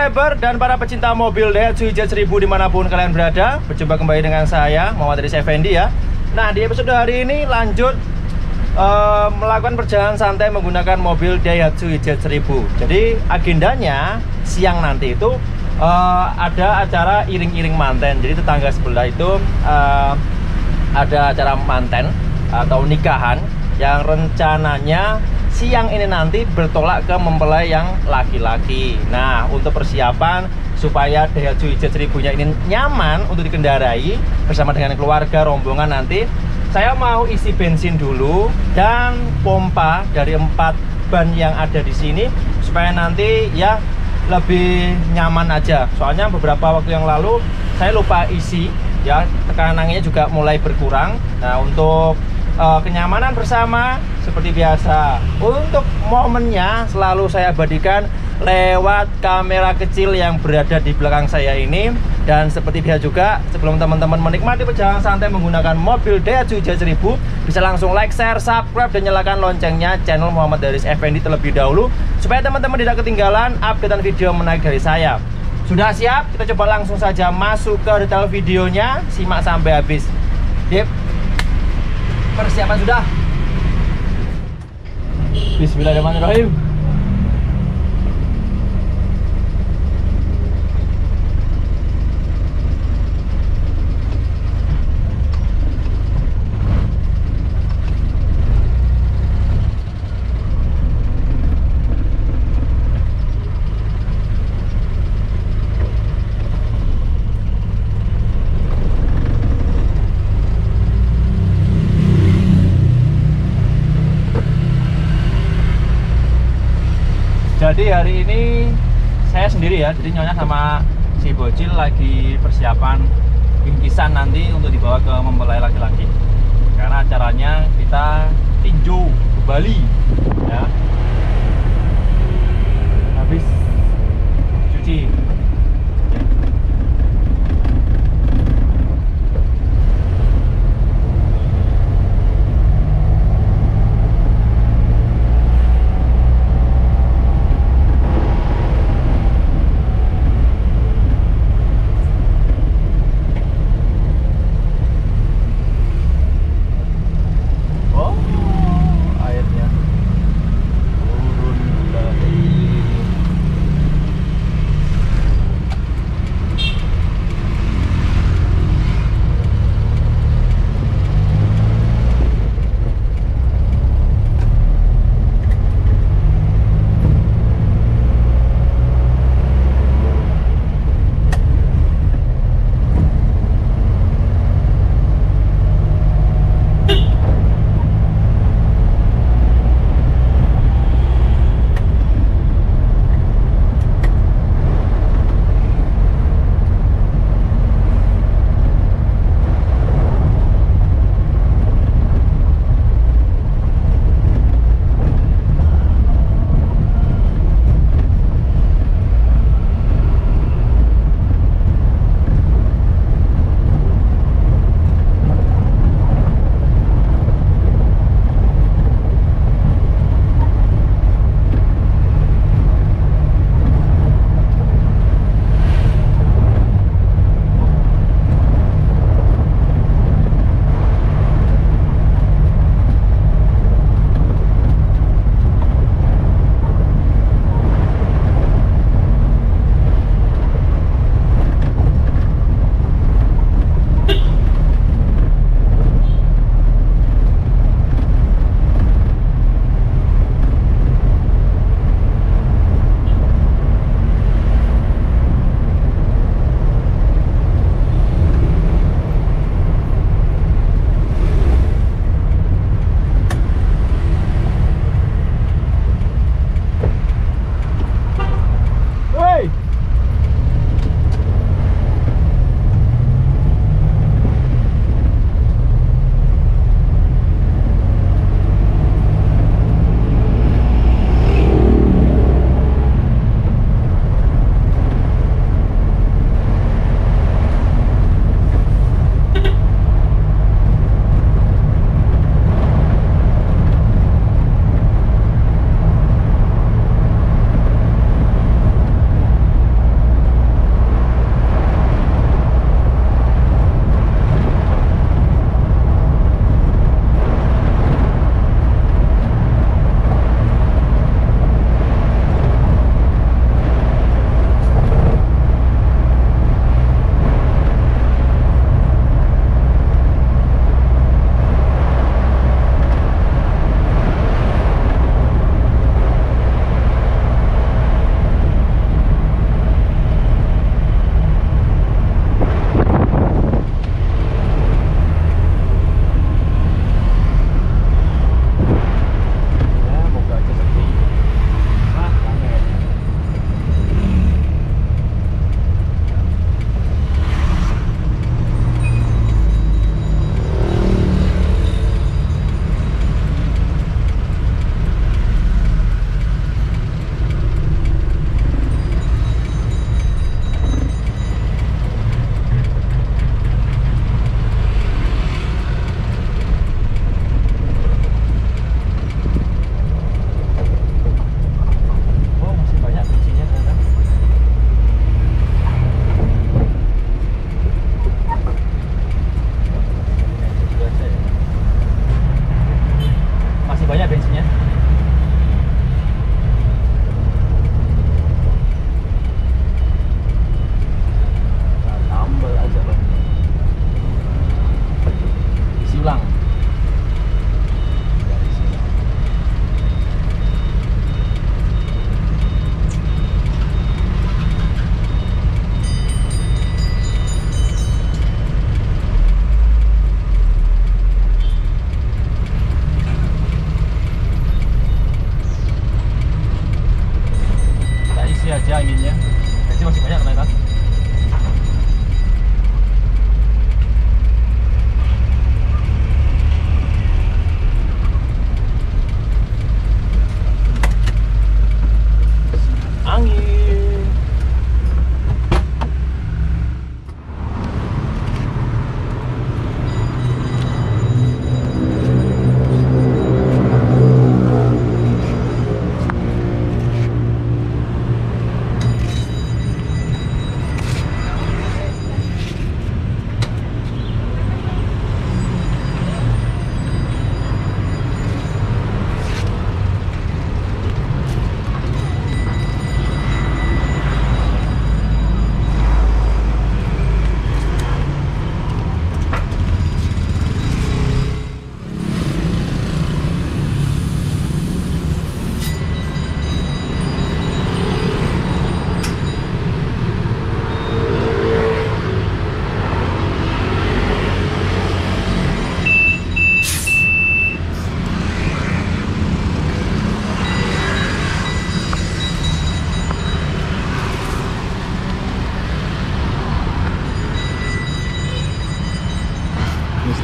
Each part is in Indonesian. subscriber dan para pecinta mobil Daihatsu Hijet 1000 dimanapun kalian berada. Berjumpa kembali dengan saya Muhammad Daris Effendi ya. Nah di episode hari ini lanjut melakukan perjalanan santai menggunakan mobil Daihatsu Hijet 1000. Jadi agendanya siang nanti itu ada acara iring-iring manten. Jadi tetangga sebelah itu ada acara manten atau nikahan yang rencananya siang ini nanti bertolak ke mempelai yang laki-laki. Nah untuk persiapan supaya Daihatsu Hijet 1000-nya ini nyaman untuk dikendarai bersama dengan keluarga rombongan nanti, saya mau isi bensin dulu dan pompa dari 4 ban yang ada di sini supaya nanti ya lebih nyaman aja. Soalnya beberapa waktu yang lalu saya lupa isi ya, tekanannya juga mulai berkurang. Nah untuk kenyamanan bersama seperti biasa, untuk momennya selalu saya abadikan lewat kamera kecil yang berada di belakang saya ini. Dan seperti biasa juga, sebelum teman-teman menikmati perjalanan santai menggunakan mobil Daihatsu Hijet 1000, bisa langsung like, share, subscribe, dan nyalakan loncengnya channel Muhammad Daris Effendi terlebih dahulu, supaya teman-teman tidak ketinggalan updatean video menarik dari saya. Sudah siap? Kita coba langsung saja masuk ke detail videonya, simak sampai habis. Yep. Persiapan sudah. Bismillahirrahmanirrahim. Jadi hari ini saya sendiri ya, jadi Nyonya sama si Bocil lagi persiapan bingkisan nanti untuk dibawa ke mempelai laki-laki. Karena acaranya kita tinju ke Bali ya. Habis cuci.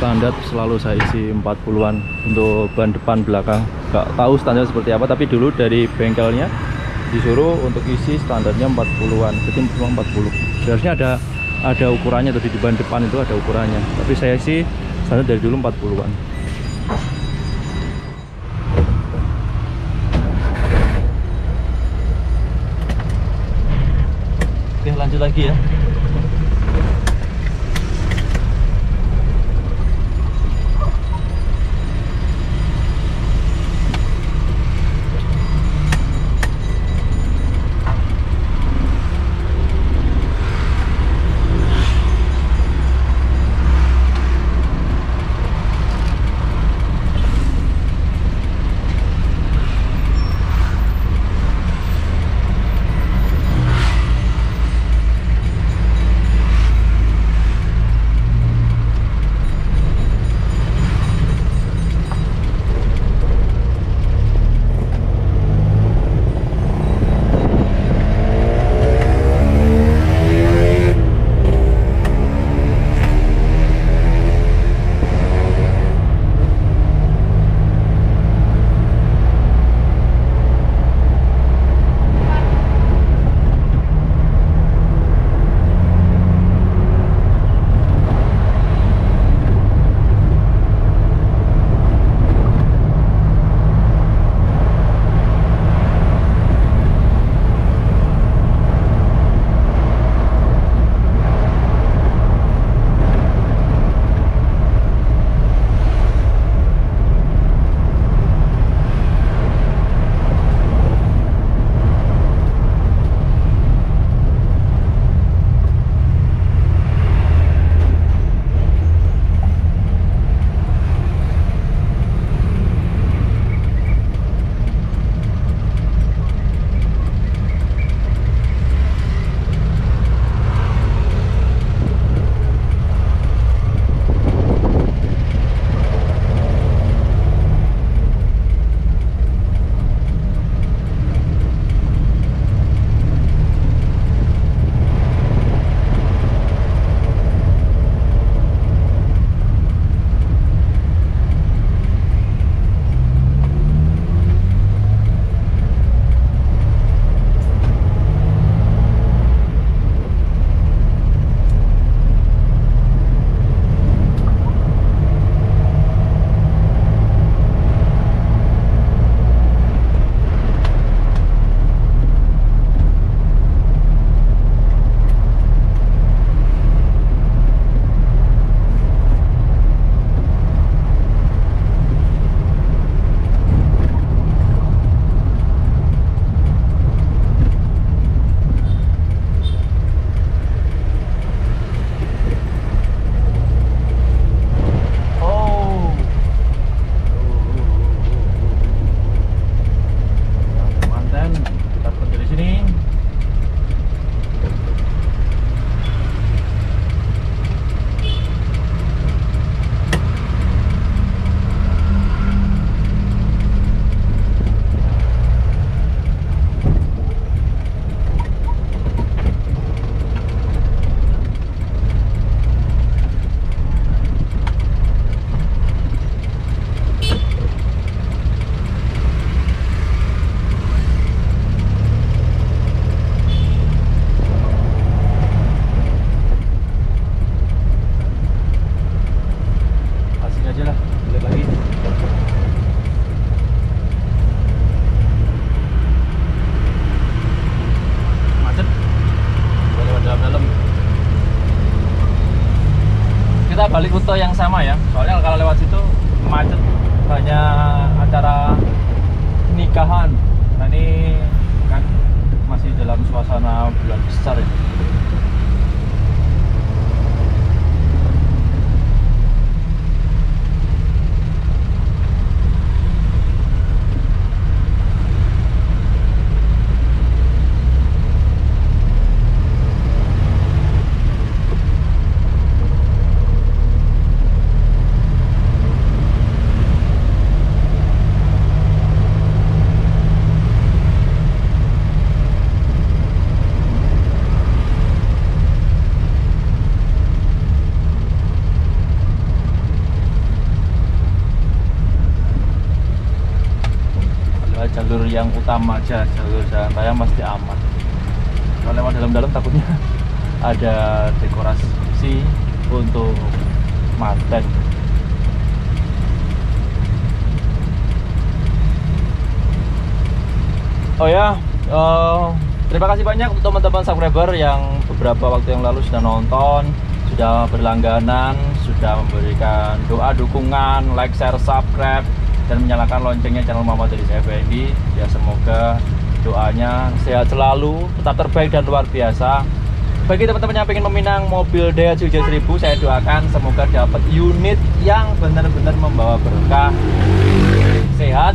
standar selalu saya isi 40-an untuk ban depan belakang. Gak tahu standar seperti apa, tapi dulu dari bengkelnya disuruh untuk isi standarnya 40-an, jadi cuma 40. Seharusnya ada ukurannya tadi, di ban depan itu ada ukurannya, tapi saya isi standar dari dulu 40-an. Oke, lanjut lagi ya. Balik rute yang sama ya, soalnya kalau lewat situ macet, banyak acara nikahan. Nah ini kan masih dalam suasana bulan besar ya. jalur yang utama aja, jalur jalan raya pasti aman. Kalau lewat dalam-dalam takutnya ada dekorasi untuk mantan. Oh ya, terima kasih banyak untuk teman-teman subscriber yang beberapa waktu yang lalu sudah nonton, sudah berlangganan, sudah memberikan doa, dukungan, like, share, subscribe, dan menyalakan loncengnya channel Muhammad Daris Effendi. Ya, semoga doanya sehat selalu, tetap terbaik dan luar biasa. Bagi teman-teman yang ingin meminang mobil Daihatsu Hijet 1000, saya doakan semoga dapat unit yang benar-benar membawa berkah, sehat,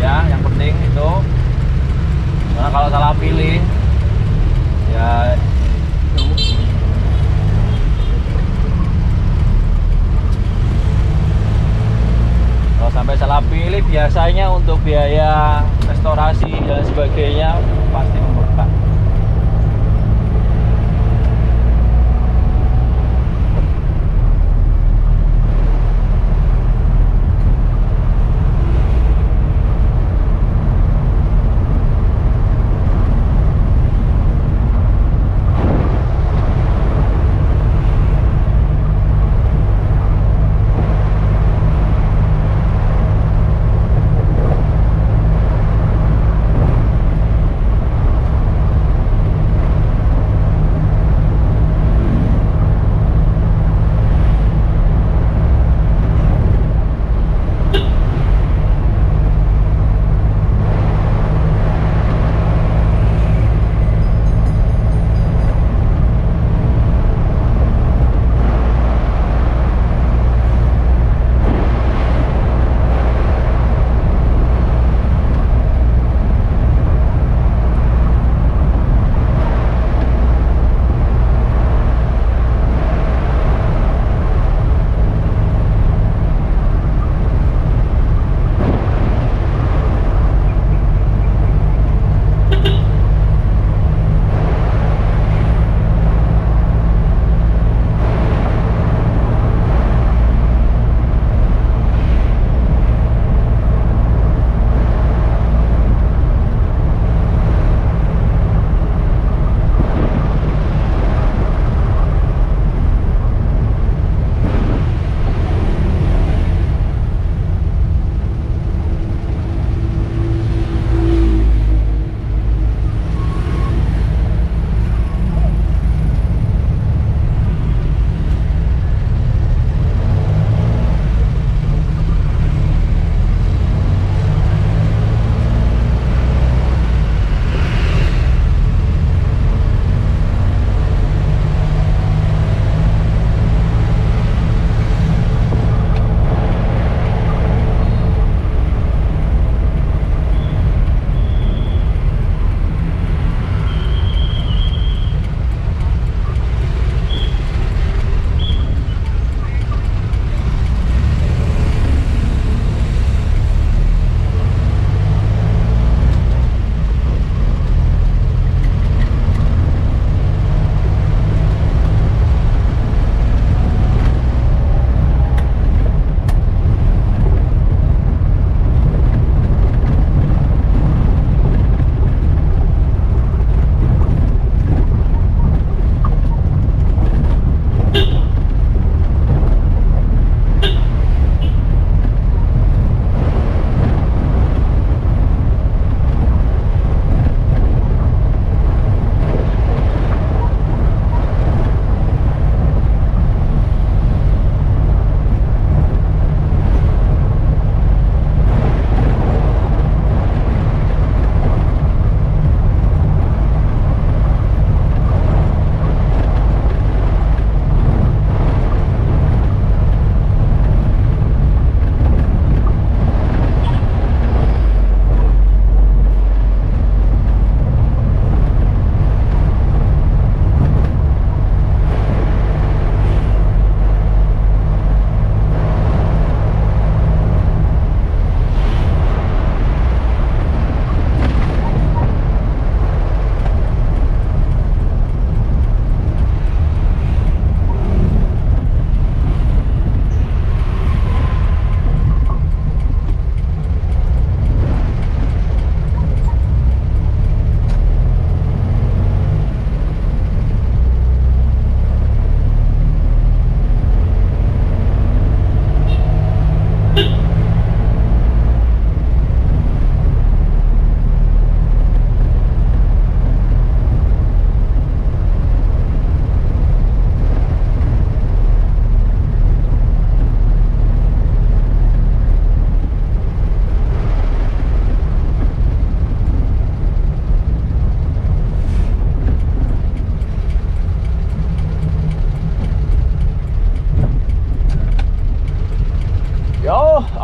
ya, yang penting itu. Karena kalau salah pilih, ya, kalau sampai salah pilih, biasanya untuk biaya restorasi dan sebagainya pasti memberkah.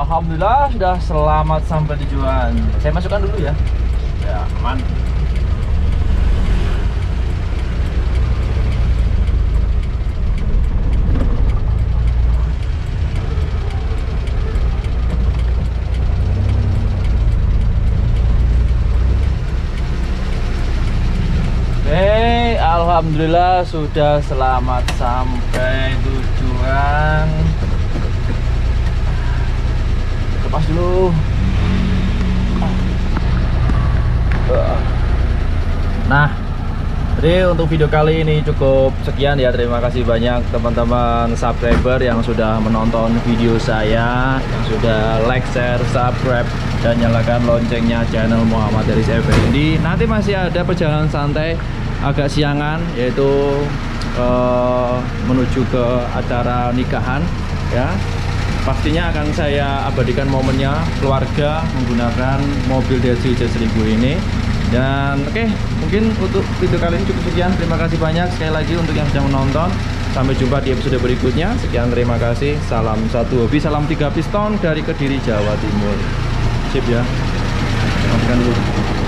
Alhamdulillah sudah selamat sampai tujuan. Saya masukkan dulu ya. Ya, aman. Alhamdulillah sudah selamat sampai tujuan. Lepas dulu. Nah, jadi untuk video kali ini cukup sekian ya. Terima kasih banyak teman-teman subscriber yang sudah menonton video saya, yang sudah like, share, subscribe, dan nyalakan loncengnya channel Muhammad Daris Effendi. Nanti masih ada perjalanan santai agak siangan, yaitu menuju ke acara nikahan ya. Pastinya akan saya abadikan momennya keluarga menggunakan mobil Daihatsu Hijet 1000 ini. Dan oke, mungkin untuk video kali ini cukup sekian. Terima kasih banyak sekali lagi untuk yang sudah menonton. Sampai jumpa di episode berikutnya. Sekian, terima kasih. Salam satu hobi, salam 3 piston dari Kediri, Jawa Timur. Sip ya. Makan dulu.